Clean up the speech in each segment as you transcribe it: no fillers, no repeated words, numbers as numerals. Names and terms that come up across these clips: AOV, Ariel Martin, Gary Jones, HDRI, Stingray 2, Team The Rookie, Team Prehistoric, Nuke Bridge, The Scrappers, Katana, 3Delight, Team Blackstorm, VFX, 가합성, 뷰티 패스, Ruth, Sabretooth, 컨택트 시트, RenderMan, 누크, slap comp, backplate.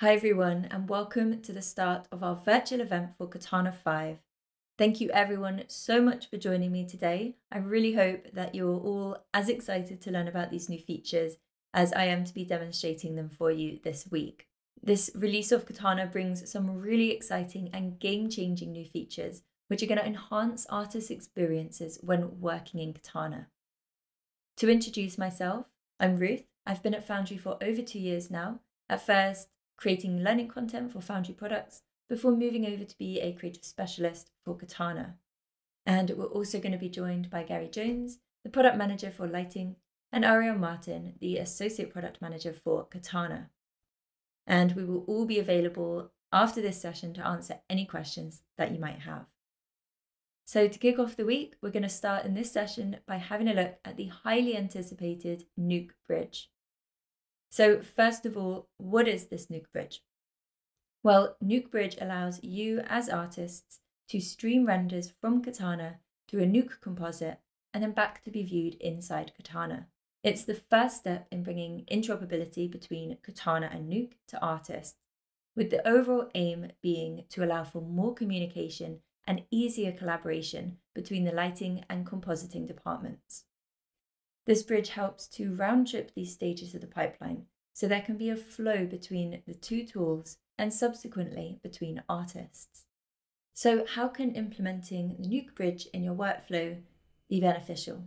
Hi everyone, and welcome to the start of our virtual event for Katana 5. Thank you everyone so much for joining me today. I really hope that you're all as excited to learn about these new features as I am to be demonstrating them for you this week. This release of Katana brings some really exciting and game-changing new features which are going to enhance artists' experiences when working in Katana. To introduce myself, I'm Ruth. I've been at Foundry for over 2 years now. At first, creating learning content for Foundry products before moving over to be a creative specialist for Katana. And we're also going to be joined by Gary Jones, the product manager for lighting, and Ariel Martin, the associate product manager for Katana. And we will all be available after this session to answer any questions that you might have. So to kick off the week, we're going to start in this session by having a look at the highly anticipated Nuke Bridge. So first of all, what is this Nuke Bridge? Well, Nuke Bridge allows you as artists to stream renders from Katana through a Nuke composite and then back to be viewed inside Katana. It's the first step in bringing interoperability between Katana and Nuke to artists, with the overall aim being to allow for more communication and easier collaboration between the lighting and compositing departments. This bridge helps to round-trip these stages of the pipeline, so there can be a flow between the two tools and subsequently between artists. So how can implementing the Nuke Bridge in your workflow be beneficial?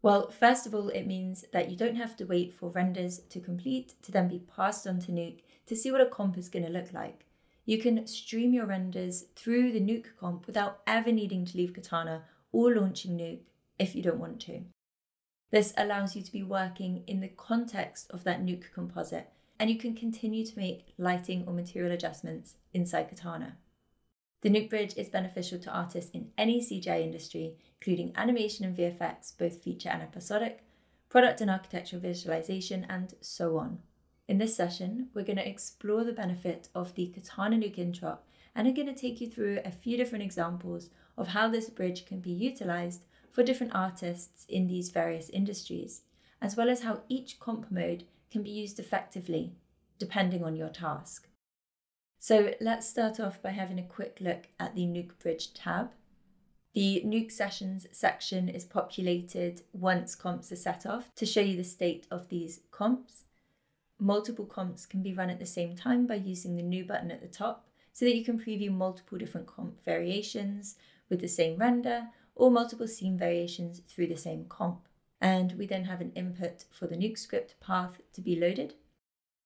Well, first of all, it means that you don't have to wait for renders to complete to then be passed on to Nuke to see what a comp is going to look like. You can stream your renders through the Nuke comp without ever needing to leave Katana or launching Nuke if you don't want to. This allows you to be working in the context of that Nuke composite, and you can continue to make lighting or material adjustments inside Katana. The Nuke Bridge is beneficial to artists in any CGI industry, including animation and VFX, both feature and episodic, product and architectural visualization, and so on. In this session, we're going to explore the benefit of the Katana Nuke Interop, and I'm going to take you through a few different examples of how this bridge can be utilized for different artists in these various industries, as well as how each comp mode can be used effectively, depending on your task. So let's start off by having a quick look at the Nuke Bridge tab. The Nuke Sessions section is populated once comps are set off to show you the state of these comps. Multiple comps can be run at the same time by using the new button at the top, so that you can preview multiple different comp variations with the same render, or multiple scene variations through the same comp. And we then have an input for the Nuke script path to be loaded.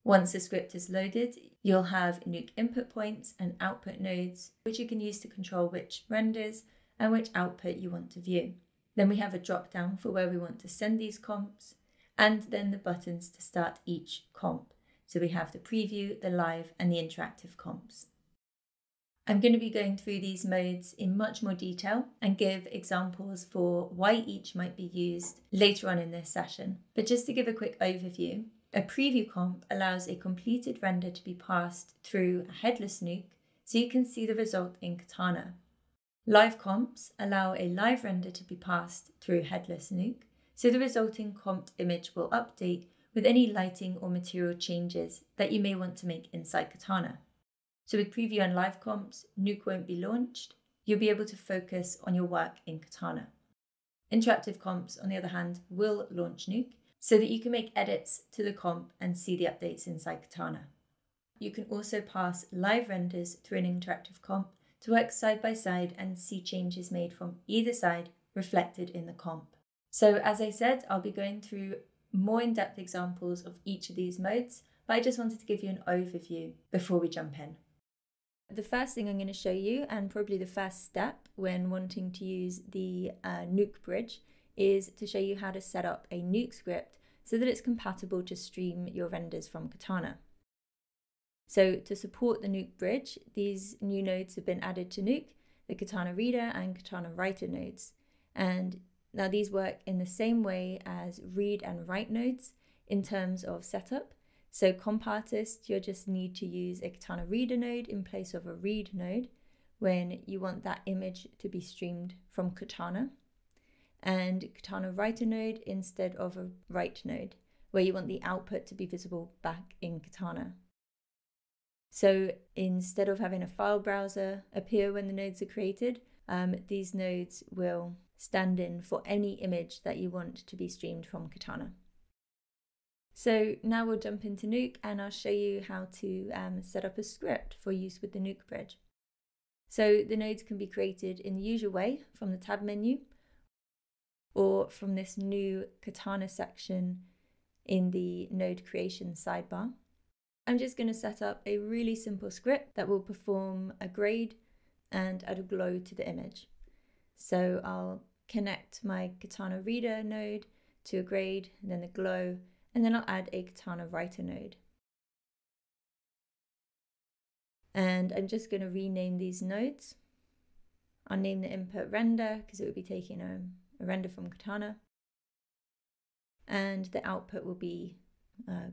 Once the script is loaded, you'll have Nuke input points and output nodes, which you can use to control which renders and which output you want to view. Then we have a drop down for where we want to send these comps, and then the buttons to start each comp. So we have the preview, the live, and the interactive comps. I'm going to be going through these modes in much more detail and give examples for why each might be used later on in this session. But just to give a quick overview, a preview comp allows a completed render to be passed through a headless Nuke so you can see the result in Katana. Live comps allow a live render to be passed through headless Nuke so the resulting comped image will update with any lighting or material changes that you may want to make inside Katana. So with preview and live comps, Nuke won't be launched. You'll be able to focus on your work in Katana. Interactive comps, on the other hand, will launch Nuke so that you can make edits to the comp and see the updates inside Katana. You can also pass live renders through an interactive comp to work side by side and see changes made from either side reflected in the comp. So as I said, I'll be going through more in-depth examples of each of these modes, but I just wanted to give you an overview before we jump in. The first thing I'm going to show you, and probably the first step when wanting to use the Nuke Bridge, is to show you how to set up a Nuke script so that it's compatible to stream your renders from Katana. So to support the Nuke Bridge, these new nodes have been added to Nuke, the Katana Reader and Katana Writer nodes. And now these work in the same way as read and write nodes in terms of setup. So comp artist, you'll just need to use a Katana Reader node in place of a read node when you want that image to be streamed from Katana, and Katana Writer node instead of a write node where you want the output to be visible back in Katana. So instead of having a file browser appear when the nodes are created, these nodes will stand in for any image that you want to be streamed from Katana. So now we'll jump into Nuke and I'll show you how to set up a script for use with the Nuke Bridge. So the nodes can be created in the usual way from the tab menu or from this new Katana section in the node creation sidebar. I'm just going to set up a really simple script that will perform a grade and add a glow to the image. So I'll connect my Katana reader node to a grade and then the glow, and then I'll add a Katana writer node. And I'm just going to rename these nodes. I'll name the input render because it would be taking a render from Katana. And the output will be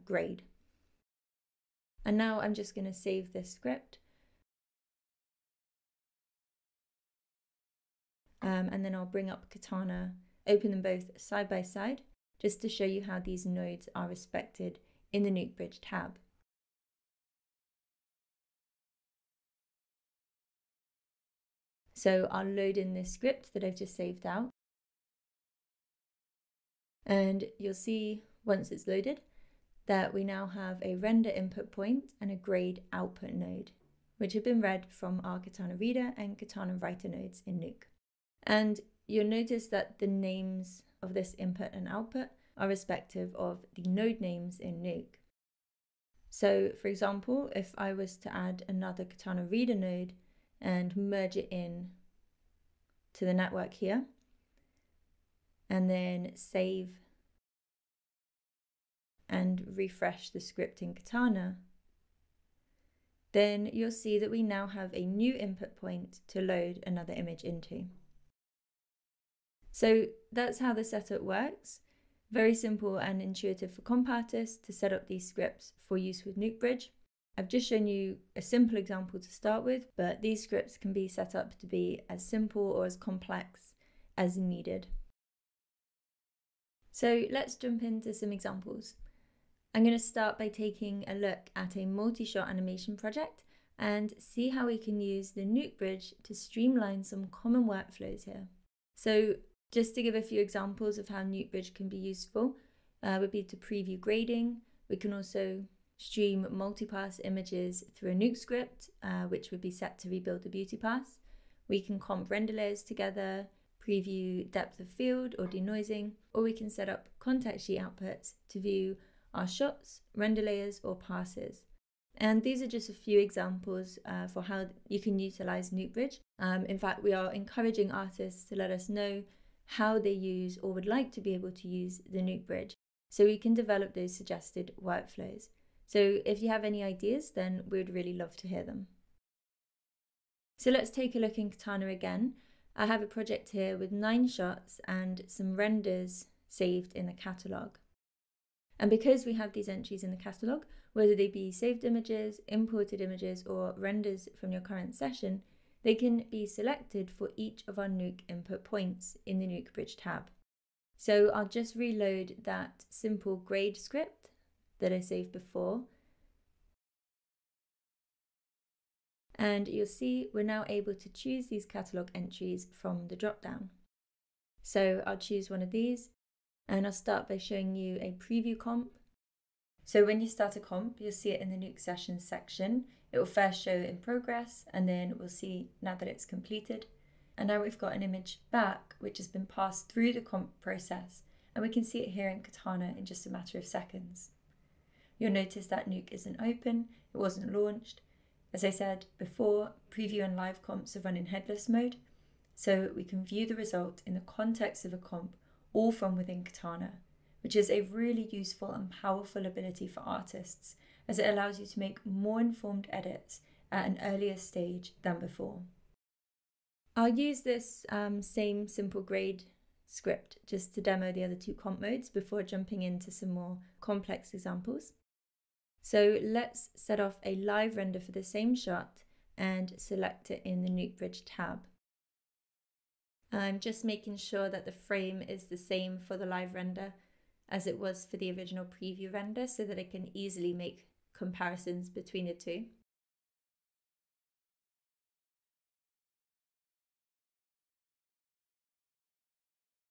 grade. And now I'm just going to save this script. And then I'll bring up Katana, open them both side by side, just to show you how these nodes are respected in the Nuke Bridge tab. So I'll load in this script that I've just saved out. And you'll see once it's loaded that we now have a render input point and a grade output node, which have been read from our Katana reader and Katana writer nodes in Nuke. And you'll notice that the names of this input and output are respective of the node names in Nuke. So for example, if I was to add another Katana reader node and merge it in to the network here, and then save and refresh the script in Katana, then you'll see that we now have a new input point to load another image into. So that's how the setup works. Very simple and intuitive for comp artists to set up these scripts for use with Nuke Bridge. I've just shown you a simple example to start with, but these scripts can be set up to be as simple or as complex as needed. So let's jump into some examples. I'm going to start by taking a look at a multi-shot animation project and see how we can use the Nuke Bridge to streamline some common workflows here. So just to give a few examples of how Nuke Bridge can be useful would be to preview grading. We can also stream multipass images through a Nuke script, which would be set to rebuild the beauty pass. We can comp render layers together, preview depth of field or denoising, or we can set up contact sheet outputs to view our shots, render layers, or passes. And these are just a few examples for how you can utilize Nuke Bridge. In fact, we are encouraging artists to let us know how they use or would like to be able to use the Nuke Bridge so we can develop those suggested workflows. So if you have any ideas, then we would really love to hear them. So let's take a look in Katana again. I have a project here with 9 shots and some renders saved in the catalogue. And because we have these entries in the catalogue, whether they be saved images, imported images, or renders from your current session, they can be selected for each of our Nuke input points in the Nuke Bridge tab. So I'll just reload that simple grade script that I saved before. And you'll see we're now able to choose these catalogue entries from the drop-down. So I'll choose one of these and I'll start by showing you a preview comp. So when you start a comp, you'll see it in the Nuke Sessions section. It will first show in progress and then we'll see now that it's completed. And now we've got an image back which has been passed through the comp process and we can see it here in Katana in just a matter of seconds. You'll notice that Nuke isn't open, it wasn't launched. As I said before, preview and live comps are run in headless mode, so we can view the result in the context of a comp, all from within Katana, which is a really useful and powerful ability for artists, as it allows you to make more informed edits at an earlier stage than before. I'll use this same simple grade script just to demo the other two comp modes before jumping into some more complex examples. So let's set off a live render for the same shot and select it in the Nuke Bridge tab. I'm just making sure that the frame is the same for the live render as it was for the original preview render so that I can easily make comparisons between the two.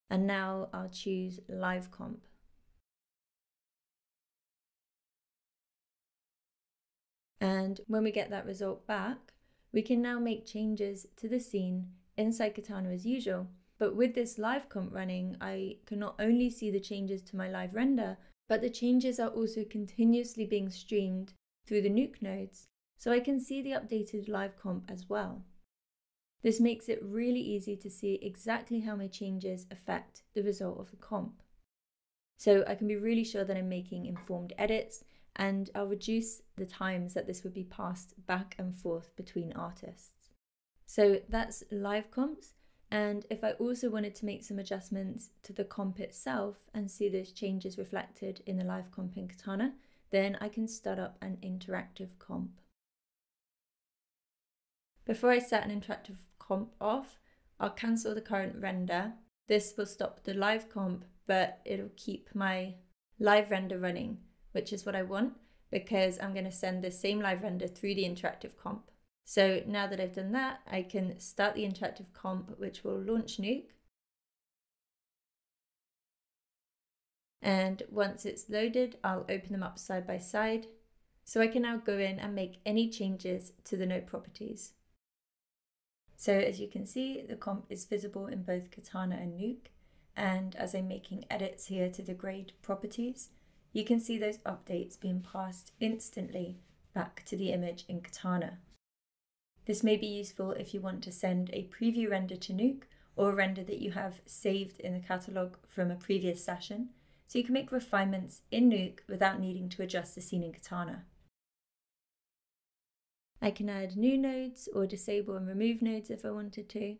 And now I'll choose Live Comp. And when we get that result back, we can now make changes to the scene inside Katana as usual. But with this live comp running, I can not only see the changes to my live render, but the changes are also continuously being streamed through the Nuke nodes, so I can see the updated live comp as well. This makes it really easy to see exactly how my changes affect the result of the comp. So I can be really sure that I'm making informed edits, and I'll reduce the times that this would be passed back and forth between artists. So that's live comps. And if I also wanted to make some adjustments to the comp itself and see those changes reflected in the live comp in Katana, then I can start up an interactive comp. Before I set an interactive comp off, I'll cancel the current render. This will stop the live comp, but it'll keep my live render running, which is what I want, because I'm going to send the same live render through the interactive comp. So now that I've done that, I can start the interactive comp, which will launch Nuke. And once it's loaded, I'll open them up side by side. So I can now go in and make any changes to the node properties. So as you can see, the comp is visible in both Katana and Nuke. And as I'm making edits here to the grade properties, you can see those updates being passed instantly back to the image in Katana. This may be useful if you want to send a preview render to Nuke, or a render that you have saved in the catalogue from a previous session, so you can make refinements in Nuke without needing to adjust the scene in Katana. I can add new nodes or disable and remove nodes if I wanted to,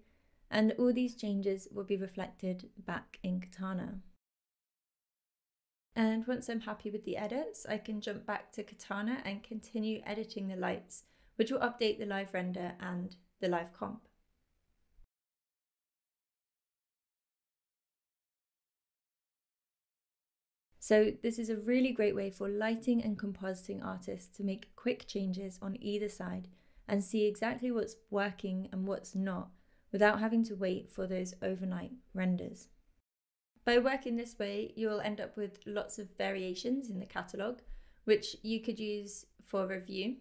and all these changes will be reflected back in Katana. And once I'm happy with the edits, I can jump back to Katana and continue editing the lights, which will update the live render and the live comp. So this is a really great way for lighting and compositing artists to make quick changes on either side and see exactly what's working and what's not without having to wait for those overnight renders. By working this way, you will end up with lots of variations in the catalogue, which you could use for review.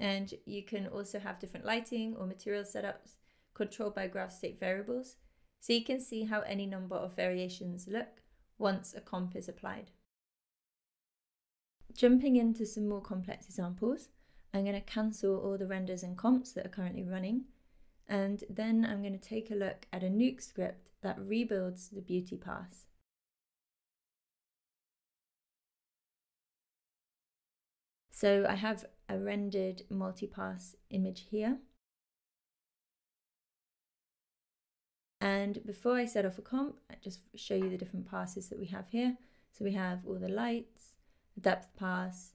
And you can also have different lighting or material setups controlled by graph state variables, so you can see how any number of variations look once a comp is applied. Jumping into some more complex examples, I'm going to cancel all the renders and comps that are currently running, and then I'm going to take a look at a Nuke script that rebuilds the beauty pass. So I have a rendered multipass image here. And before I set off a comp, I'll just show you the different passes that we have here. So we have all the lights, depth pass,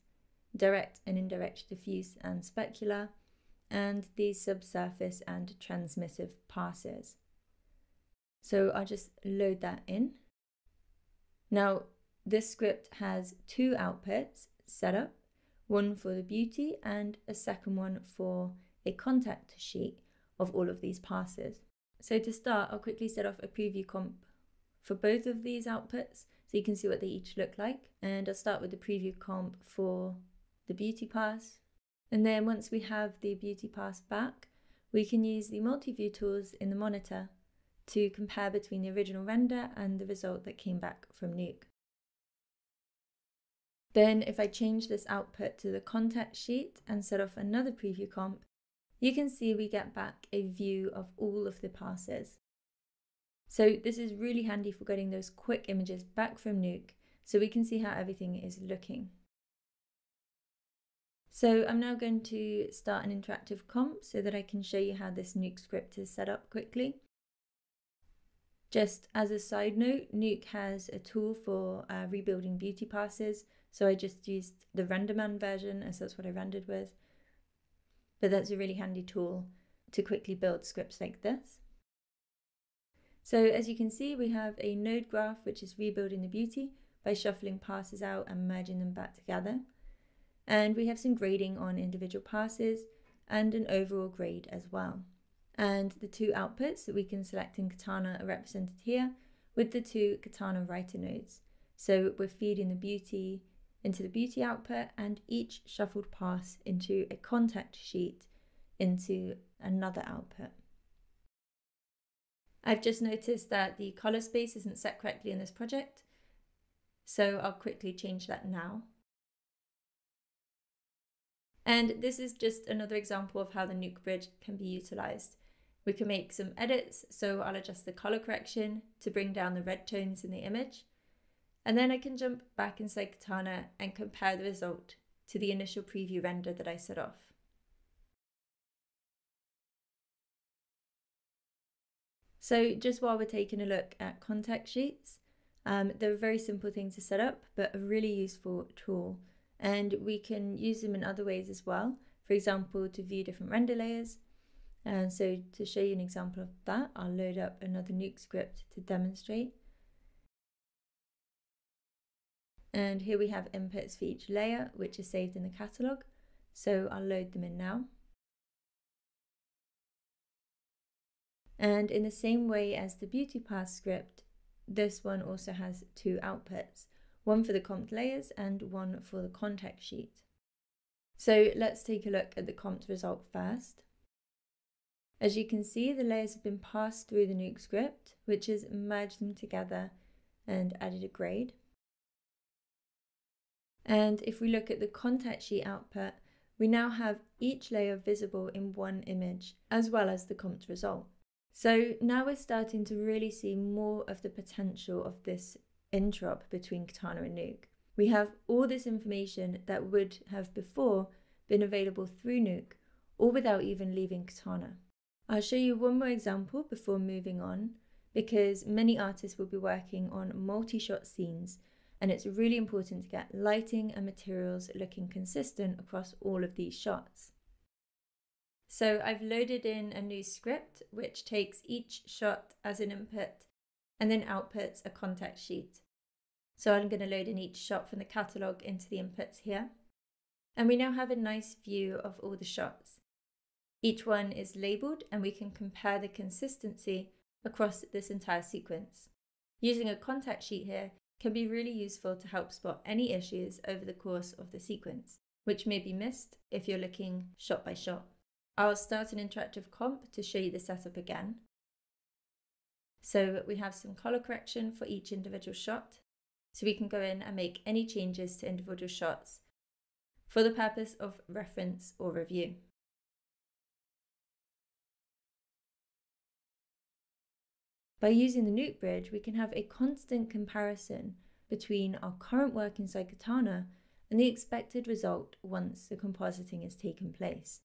direct and indirect diffuse and specular, and the subsurface and transmissive passes. So I'll just load that in. Now, this script has two outputs set up, one for the beauty and a second one for a contact sheet of all of these passes. So to start, I'll quickly set off a preview comp for both of these outputs so you can see what they each look like. And I'll start with the preview comp for the beauty pass. And then once we have the beauty pass back, we can use the multi-view tools in the monitor to compare between the original render and the result that came back from Nuke. Then if I change this output to the contact sheet and set off another preview comp, you can see we get back a view of all of the passes. So this is really handy for getting those quick images back from Nuke so we can see how everything is looking. So I'm now going to start an interactive comp so that I can show you how this Nuke script is set up quickly. Just as a side note, Nuke has a tool for rebuilding beauty passes, so I just used the RenderMan version as that's what I rendered with. But that's a really handy tool to quickly build scripts like this. So as you can see, we have a node graph which is rebuilding the beauty by shuffling passes out and merging them back together. And we have some grading on individual passes and an overall grade as well. And the two outputs that we can select in Katana are represented here, with the two Katana writer nodes. So we're feeding the beauty into the beauty output and each shuffled pass into a contact sheet into another output. I've just noticed that the color space isn't set correctly in this project, so I'll quickly change that now. And this is just another example of how the Nuke Bridge can be utilized. We can make some edits, so I'll adjust the color correction to bring down the red tones in the image. And then I can jump back inside Katana and compare the result to the initial preview render that I set off. So just while we're taking a look at contact sheets, they're a very simple thing to set up, but a really useful tool. And we can use them in other ways as well. For example, to view different render layers. And so to show you an example of that, I'll load up another Nuke script to demonstrate. And here we have inputs for each layer, which are saved in the catalog. So I'll load them in now. And in the same way as the beauty pass script, this one also has two outputs. One for the comp layers and one for the contact sheet. So let's take a look at the comp result first. As you can see, the layers have been passed through the Nuke script, which has merged them together and added a grade. And if we look at the contact sheet output, we now have each layer visible in one image, as well as the comp result. So now we're starting to really see more of the potential of this interop between Katana and Nuke. We have all this information that would have before been available through Nuke, or without even leaving Katana. I'll show you one more example before moving on, because many artists will be working on multi-shot scenes, and it's really important to get lighting and materials looking consistent across all of these shots. So I've loaded in a new script, which takes each shot as an input and then outputs a contact sheet. So I'm going to load in each shot from the catalogue into the inputs here. And we now have a nice view of all the shots. Each one is labelled and we can compare the consistency across this entire sequence. Using a contact sheet here can be really useful to help spot any issues over the course of the sequence, which may be missed if you're looking shot by shot. I'll start an interactive comp to show you the setup again. So we have some color correction for each individual shot, so we can go in and make any changes to individual shots for the purpose of reference or review. By using the Nuke Bridge, we can have a constant comparison between our current work inside Katana and the expected result once the compositing has taken place.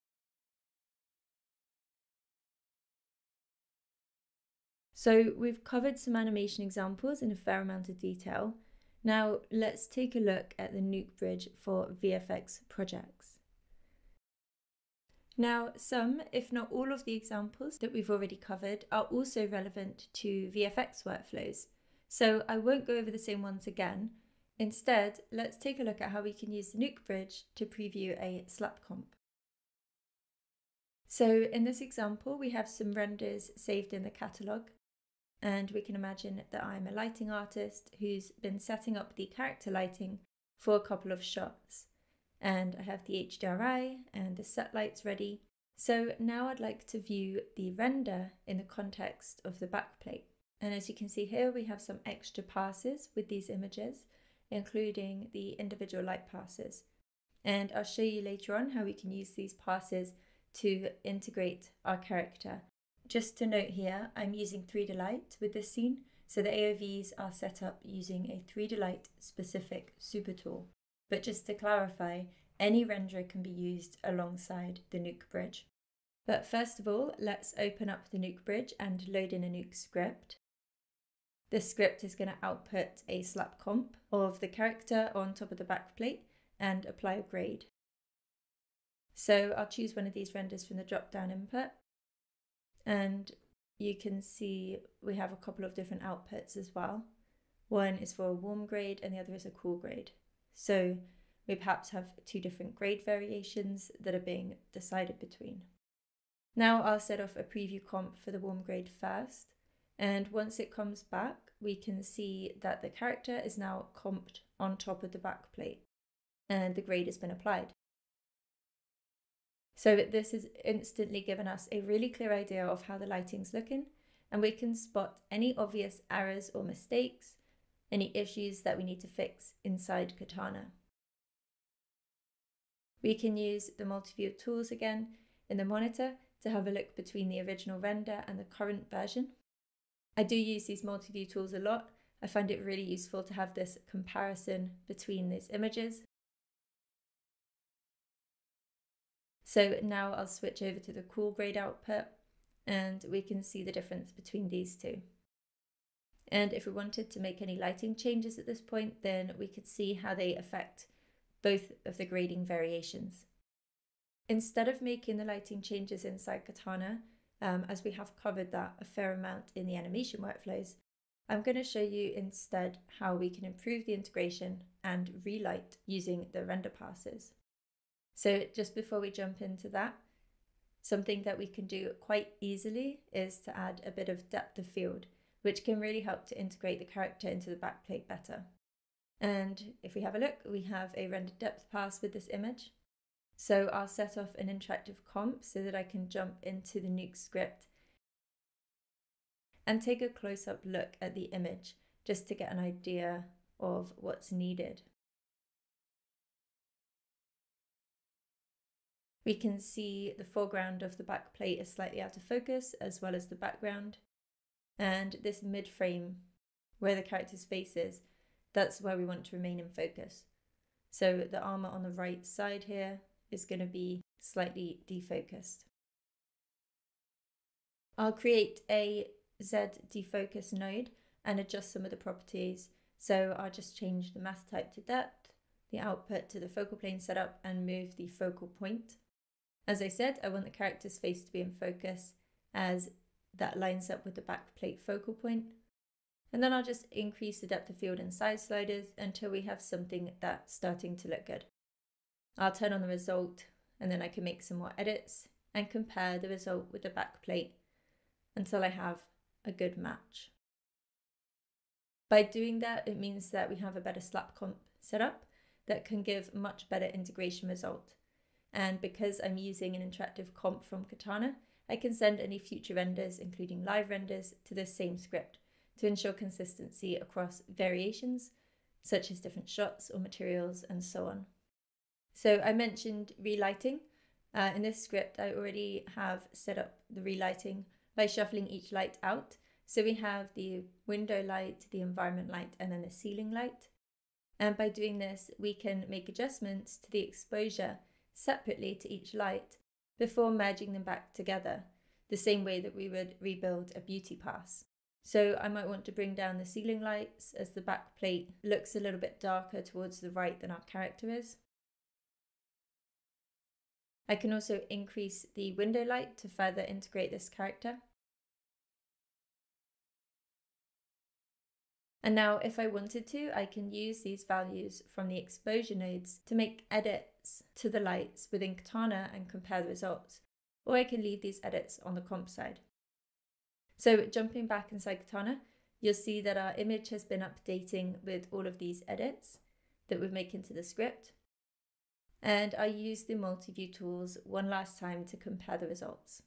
So we've covered some animation examples in a fair amount of detail. Now let's take a look at the Nuke Bridge for VFX projects. Now some, if not all of the examples that we've already covered are also relevant to VFX workflows. So I won't go over the same ones again. Instead, let's take a look at how we can use the Nuke Bridge to preview a slap comp. So in this example, we have some renders saved in the catalogue. And we can imagine that I'm a lighting artist who's been setting up the character lighting for a couple of shots. And I have the HDRI and the set lights ready. So now I'd like to view the render in the context of the backplate. And as you can see here, we have some extra passes with these images, including the individual light passes. And I'll show you later on how we can use these passes to integrate our character. Just to note here, I'm using 3Delight with this scene, so the AOVs are set up using a 3Delight specific super tool. But just to clarify, any renderer can be used alongside the Nuke Bridge. But first of all, let's open up the Nuke Bridge and load in a Nuke script. This script is going to output a slap comp of the character on top of the backplate and apply a grade. So I'll choose one of these renders from the drop-down input. And you can see we have a couple of different outputs as well. One is for a warm grade and the other is a cool grade. So we perhaps have two different grade variations that are being decided between. Now I'll set off a preview comp for the warm grade first. And once it comes back, we can see that the character is now comped on top of the back plate and the grade has been applied. So this has instantly given us a really clear idea of how the lighting's looking, and we can spot any obvious errors or mistakes, any issues that we need to fix inside Katana. We can use the multi-view tools again in the monitor to have a look between the original render and the current version. I do use these multi-view tools a lot. I find it really useful to have this comparison between these images. So now I'll switch over to the cool grade output and we can see the difference between these two. And if we wanted to make any lighting changes at this point, then we could see how they affect both of the grading variations. Instead of making the lighting changes inside Katana, as we have covered that a fair amount in the animation workflows, I'm going to show you instead how we can improve the integration and relight using the render passes. So just before we jump into that, something that we can do quite easily is to add a bit of depth of field, which can really help to integrate the character into the backplate better. And if we have a look, we have a render depth pass with this image. So I'll set off an interactive comp so that I can jump into the Nuke script and take a close-up look at the image just to get an idea of what's needed. We can see the foreground of the back plate is slightly out of focus, as well as the background. And this mid-frame, where the character's face is, that's where we want to remain in focus. So the armor on the right side here is going to be slightly defocused. I'll create a Z defocus node and adjust some of the properties. So I'll just change the mask type to depth, the output to the focal plane setup, and move the focal point. As I said, I want the character's face to be in focus as that lines up with the back plate focal point. And then I'll just increase the depth of field and size sliders until we have something that's starting to look good. I'll turn on the result and then I can make some more edits and compare the result with the back plate until I have a good match. By doing that, it means that we have a better slap comp setup that can give much better integration result. And because I'm using an interactive comp from Katana, I can send any future renders, including live renders, to this same script to ensure consistency across variations, such as different shots or materials and so on. So I mentioned relighting. In this script, I already have set up the relighting by shuffling each light out. So we have the window light, the environment light, and then the ceiling light. And by doing this, we can make adjustments to the exposure separately to each light before merging them back together, the same way that we would rebuild a beauty pass. So I might want to bring down the ceiling lights as the back plate looks a little bit darker towards the right than our character is. I can also increase the window light to further integrate this character. And now if I wanted to, I can use these values from the exposure nodes to make edits to the lights within Katana and compare the results, or I can leave these edits on the comp side. So jumping back inside Katana, you'll see that our image has been updating with all of these edits that we've made into the script. And I use the multi-view tools one last time to compare the results.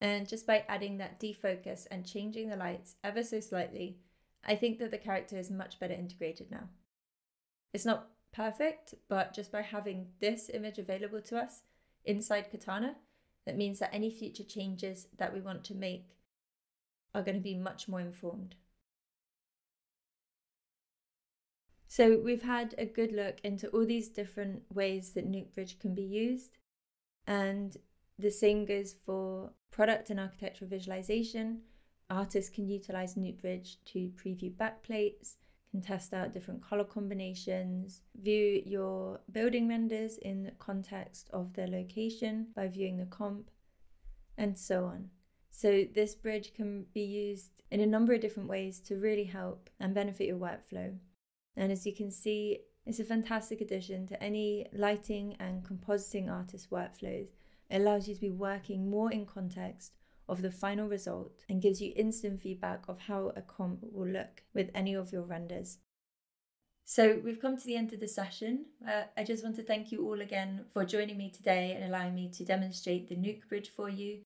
And just by adding that defocus and changing the lights ever so slightly, I think that the character is much better integrated now. It's not perfect, but just by having this image available to us inside Katana, that means that any future changes that we want to make are going to be much more informed. So we've had a good look into all these different ways that Nuke Bridge can be used, and the same goes for product and architectural visualization. Artists can utilize Nuke Bridge to preview backplates, can test out different color combinations, view your building renders in the context of their location by viewing the comp, and so on. So this bridge can be used in a number of different ways to really help and benefit your workflow. And as you can see, it's a fantastic addition to any lighting and compositing artist workflows. It allows you to be working more in context of the final result and gives you instant feedback of how a comp will look with any of your renders. So we've come to the end of the session. I just want to thank you all again for joining me today and allowing me to demonstrate the Nuke Bridge for you.